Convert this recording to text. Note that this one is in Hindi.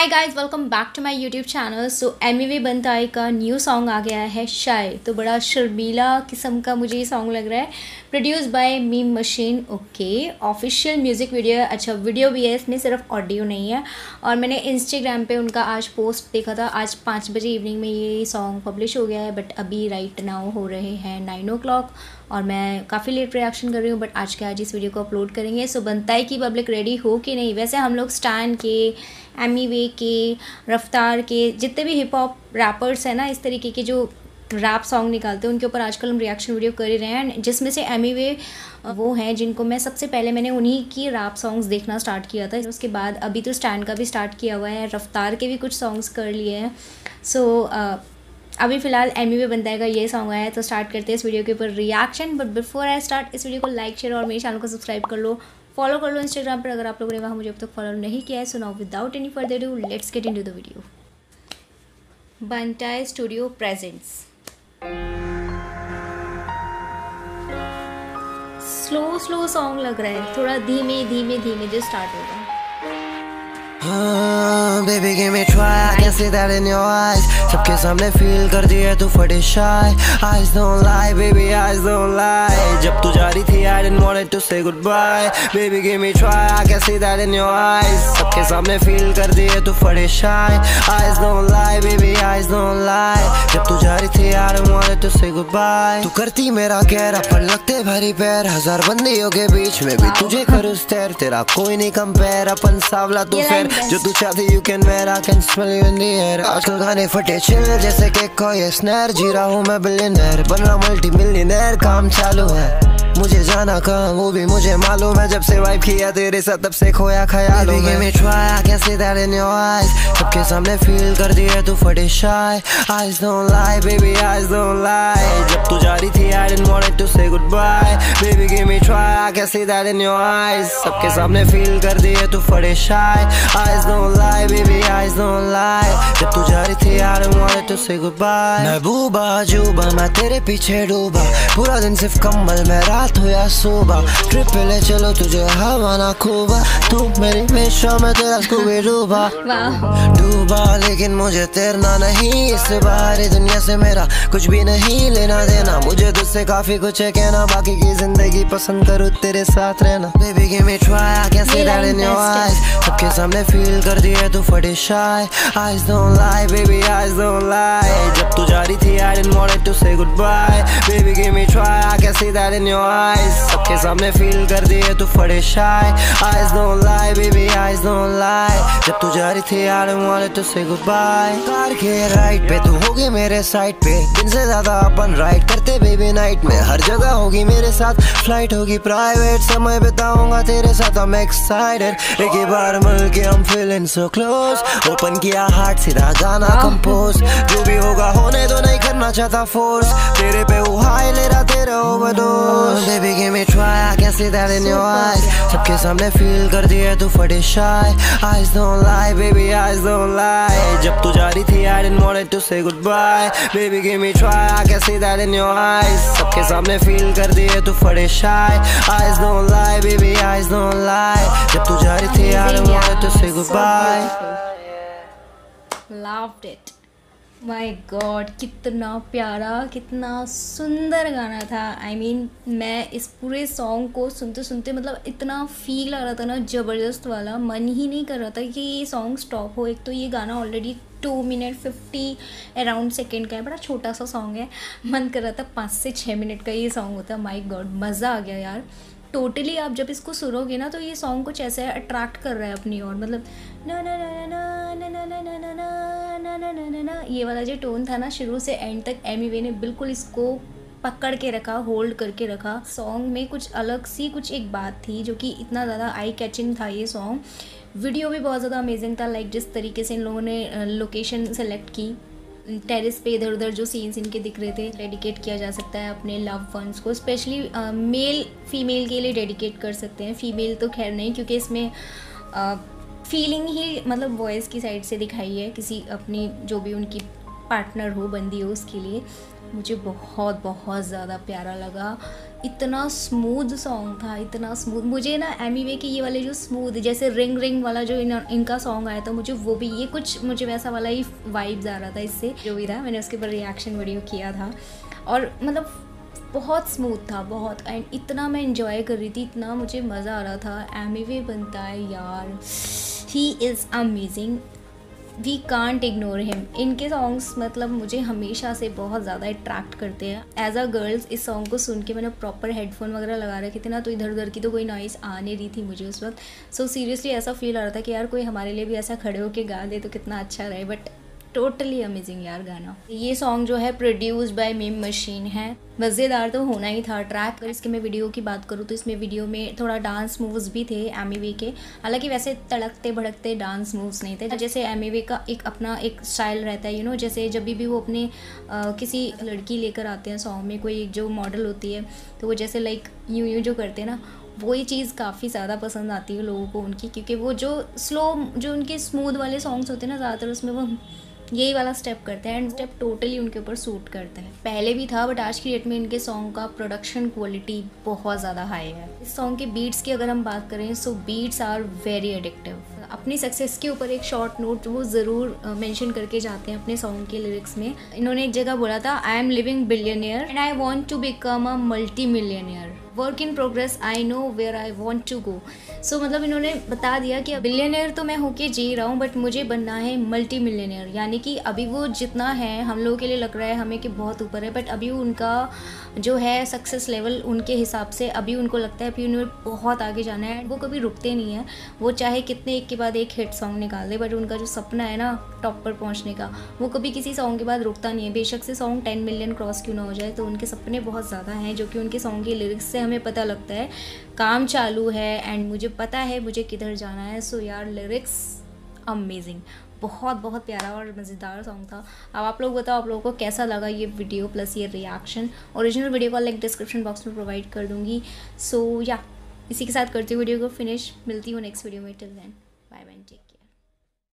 Hi guys welcome back to my YouTube channel. So Emiway Bantai का न्यू सॉन्ग आ गया है शाय, तो बड़ा शर्मीला किस्म का मुझे ये सॉन्ग लग रहा है। Produce by meme machine. Okay, official music video है। अच्छा, वीडियो भी है इसमें, सिर्फ ऑडियो नहीं है। और मैंने इंस्टाग्राम पे उनका आज पोस्ट देखा था। आज 5 बजे इवनिंग में ये सॉन्ग पब्लिश हो गया है, बट अभी राइट नाउ हो रहे हैं 9 o'clock और मैं काफ़ी लेट रिएक्शन कर रही हूँ, बट आज के आज इस वीडियो को अपलोड करेंगे। सो बंताई की पब्लिक रेडी हो कि नहीं। वैसे हम लोग स्टैन के, एमिवे के, रफ्तार के, जितने भी हिप हॉप रैपर्स हैं ना, इस तरीके के जो रैप सॉन्ग निकालते हैं, उनके ऊपर आजकल हम रिएक्शन वीडियो कर ही रहे हैं, जिसमें से एमिवे वो हैं जिनको मैं सबसे पहले मैंने उन्हीं की रैप सॉन्ग्स देखना स्टार्ट किया था। उसके बाद अभी तो स्टैन का भी स्टार्ट किया हुआ है, रफ्तार के भी कुछ सॉन्ग्स कर लिए हैं। सो अभी फ़िलहाल एमिवे बंताई का ये सॉन्ग आया है, तो स्टार्ट करते हैं इस वीडियो के ऊपर reaction. But before I start, इस वीडियो को लाइक, शेयर और मेरे चैनल को सब्सक्राइब कर लो, फॉलो कर लो इंस्टाग्राम पर अगर आप लोगों ने वहाँ मुझे अब तक फॉलो नहीं किया है। So now without any further do, let's get into the video. Bantai studio presents. Slow slow song लग रहा है, थोड़ा धीमे धीमे धीमे जो स्टार्ट होगा। Baby give me try, I can see that in your eyes. सबके सामने फील कर दिया तू फटे शाय। Eyes don't lie, baby eyes don't lie. जब तू जा रही थी I didn't wanted to say goodbye. Baby give me try, I can see that in your eyes. सबके सामने फील कर दिया तू फटे शाय। Eyes don't lie, baby eyes don't lie. जब तू जा रही थी I didn't wanted to say goodbye. तू करती मेरा गहरा पर लगते भारी पैर, हजार बंदियों के बीच में भी तुझे करूँ स्टेयर, तेरा कोई नहीं कंपेयर। अपन सावला तू फिर जो तू चाहती you can wear, I can smell you in the air. आजकल गाने फटे चिल जैसे केक को ये स्नैर, जी रहा हूँ मैं बिलियनर बन रहा मल्टी मिलियनर, काम चालू है मुझे जाना कहाँ वो भी मुझे मालूम है, जब से वाइब किया तेरे साथ तब से खोया ख्यालों में। Baby give me try, I can see that in your eyes. सबके सामने फील कर दिया तू फटे शाय। Eyes don't lie, baby eyes don't lie. जब तू जा रही थी I didn't wanted to say goodbye. Baby give me try, I can see that in your eyes. सबके सामने फील कर दिया तू फटे शाय। Eyes don't lie, baby eyes don't lie. जब तू जा रही थी I didn't wanted to say goodbye. महबूबा अजूबा मैं तेरे पीछे डूबा, पूरा दिन सिर्फ कंबल में रात या सुबह, ट्रिप पे ले चलो तुझे हवाना खूबा, तू मेरी हमेशा मैं तेरा खूबे डूबा डूबा, लेकिन मुझे तैरना नहीं, इस बाहरी दुनिया से मेरा कुछ भी नहीं लेना देना, मुझे तुझसे काफी कुछ है कहना, बाकी की जिंदगी पसंद करूँ तेरे साथ रहना। Baby give me try, I can see that in your eyes. सबके सामने फील कर दिया तू फटे शाय। Eyes don't lie, baby eyes don't lie. जब तू जा रही थी I didn't wanted to say goodbye. Baby give me try, I can see that in your eyes. सबके सामने फील कर दिए तू फटे शाय। Eyes don't lie, baby eyes don't lie. जब तू जा रही थी I didn't wanted to say goodbye. Car के राइड पे तू होगी मेरे साइड पे, दिन से ज्यादा अपन राइड करते बेबी नाइट में, हर जगह होगी मेरे साथ, फ्लाइट होगी प्राइवेट, समय बिताऊंगा तेरे साथ, I'm excited. एक ही बार मिल के I'm feeling so close. Open किया हार्ट सीधा गाना कंपोज, जो भी होगा होने दो, नहीं करना चाहता फोर्स, तेरे पे वो हाई ले रहा तेरा overdose. Baby give me try, I can see that in your eyes. सबके सामने फील कर दिया तू फटे शाय। Eyes don't lie, baby eyes don't lie. जब तू जा रही थी I didn't wanted to say goodbye. Baby give me try, I can see that in your eyes. सबके सामने फील कर दिया तू फटे शाय। Eyes don't lie, baby eyes don't lie. जब तू जा रही थी I didn't wanted to say goodbye. Loved it. My god, कितना प्यारा, कितना सुंदर गाना था। आई मीन मैं इस पूरे सॉन्ग को सुनते सुनते, मतलब इतना फील आ रहा था ना, ज़बरदस्त वाला, मन ही नहीं कर रहा था कि ये सॉन्ग स्टॉप हो। एक तो ये गाना ऑलरेडी 2 मिनट 50 अराउंड सेकेंड का है, बड़ा छोटा सा सॉन्ग है, मन कर रहा था 5 से 6 मिनट का ये सॉन्ग होता। माय गॉड, मज़ा आ गया यार, टोटली। आप जब इसको सुनोगे ना, तो ये सॉन्ग कुछ ऐसा अट्रैक्ट कर रहा है अपनी ओर, मतलब ना ना ना ना ना ना ना ना ना ना ना ना, ये वाला जो टोन था ना, शुरू से एंड तक एमिवे ने बिल्कुल इसको पकड़ के रखा, होल्ड करके रखा। सॉन्ग में कुछ अलग सी कुछ एक बात थी, जो कि इतना ज़्यादा आई कैचिंग था ये सॉन्ग। वीडियो भी बहुत ज़्यादा अमेजिंग था, लाइक जिस तरीके से इन लोगों ने लोकेशन सेलेक्ट की, टेरेस पे इधर उधर जो सीन्स इनके दिख रहे थे। डेडिकेट किया जा सकता है अपने लव वंस को, स्पेशली मेल फीमेल के लिए डेडिकेट कर सकते हैं। फीमेल तो खैर नहीं, क्योंकि इसमें फीलिंग ही, मतलब वॉइस की साइड से दिखाई है, किसी अपनी जो भी उनकी पार्टनर हो, बंदी हो, उसके लिए। मुझे बहुत बहुत ज़्यादा प्यारा लगा इतना स्मूथ सॉन्ग था, इतना स्मूथ। मुझे ना एमिवे के ये वाले जो स्मूथ जैसे रिंग रिंग वाला जो इनका सॉन्ग आया था, मुझे वो भी ये कुछ मुझे वैसा वाला ही वाइब्स आ रहा था। इससे जो भी था मैंने उसके ऊपर रिएक्शन वीडियो किया था और मतलब बहुत स्मूथ था, बहुत। एंड इतना मैं इन्जॉय कर रही थी, इतना मुझे मज़ा आ रहा था। एमिवे बंताई यार, he is amazing, we can't ignore him. इनके सॉन्ग्स मतलब मुझे हमेशा से बहुत ज़्यादा अट्रैक्ट करते हैं। एज अ गर्ल्स इस सॉन्ग को सुन के मैंने प्रॉपर हेडफोन वगैरह लगा रखे थे ना, तो इधर उधर की तो कोई नॉइस आने रही थी मुझे उस वक्त। सो सीरियसली ऐसा फील आ रहा था कि यार कोई हमारे लिए भी ऐसा खड़े होकर गा दे तो कितना अच्छा रहे। बट टोटली अमेजिंग यार गाना। ये सॉन्ग जो है प्रोड्यूस्ड बाय मेम मशीन है। मज़ेदार तो होना ही था ट्रैक। अगर इसके मैं वीडियो की बात करूँ तो इसमें वीडियो में थोड़ा डांस मूव्स भी थे एमिवे के, हालांकि वैसे तड़कते भड़कते डांस मूव्स नहीं थे। जैसे एमिवे का एक अपना एक स्टाइल रहता है, यू नो, जैसे जब भी वो अपने किसी लड़की लेकर आते हैं सॉन्ग में, कोई एक जो मॉडल होती है तो वो जैसे लाइक यूं जो करते हैं ना, वो ये चीज़ काफ़ी ज़्यादा पसंद आती है लोगों को उनकी, क्योंकि वो जो स्लो जो उनके स्मूथ वाले सॉन्ग्स होते हैं ना, ज़्यादातर उसमें वो यही वाला स्टेप करते हैं। एंड स्टेप टोटली उनके ऊपर सूट करते हैं, पहले भी था बट आज की डेट में इनके सॉन्ग का प्रोडक्शन क्वालिटी बहुत ज़्यादा हाई है। इस सॉन्ग के बीट्स की अगर हम बात करें so beats are very addictive. अपनी सक्सेस के ऊपर एक शॉर्ट नोट वो ज़रूर मेंशन करके जाते हैं अपने सॉन्ग के लिरिक्स में। इन्होंने एक जगह बोला था, I am living billionaire and I want to become a multi millionaire, work in progress, I know where I want to go. So मतलब इन्होंने बता दिया कि बिलियनियर तो मैं होके जी रहा हूँ बट मुझे बनना है मल्टी मिलियनियर। यानी कि अभी वो जितना है हम लोगों के लिए लग रहा है हमें कि बहुत ऊपर है, बट अभी उनका जो है सक्सेस लेवल उनके हिसाब से अभी उनको लगता है अभी उन्हें बहुत आगे जाना है। वो कभी रुकते नहीं हैं, वो चाहे कितने एक के बाद एक हिट सॉन्ग निकाल दे बट उनका जो सपना है ना टॉप पर पहुँचने का, वो कभी किसी सॉन्ग के बाद रुकता नहीं है। बेशक से सॉन्ग 10 मिलियन क्रॉस क्यों ना हो जाए, तो उनके सपने बहुत ज़्यादा हैं जो कि उनके सॉन्ग के लिरिक्स से हमें पता लगता है। काम चालू है एंड मुझे पता है मुझे किधर जाना है। सो यार लिरिक्स अमेजिंग, बहुत बहुत प्यारा और मज़ेदार सॉन्ग था। अब आप लोग बताओ आप लोगों को कैसा लगा ये वीडियो प्लस ये रिएक्शन। ओरिजिनल वीडियो का लिंक डिस्क्रिप्शन बॉक्स में प्रोवाइड कर दूँगी। सो या इसी के साथ करती हूँ वीडियो को फिनिश। मिलती हूँ नेक्स्ट वीडियो में, till then bye bye, take care.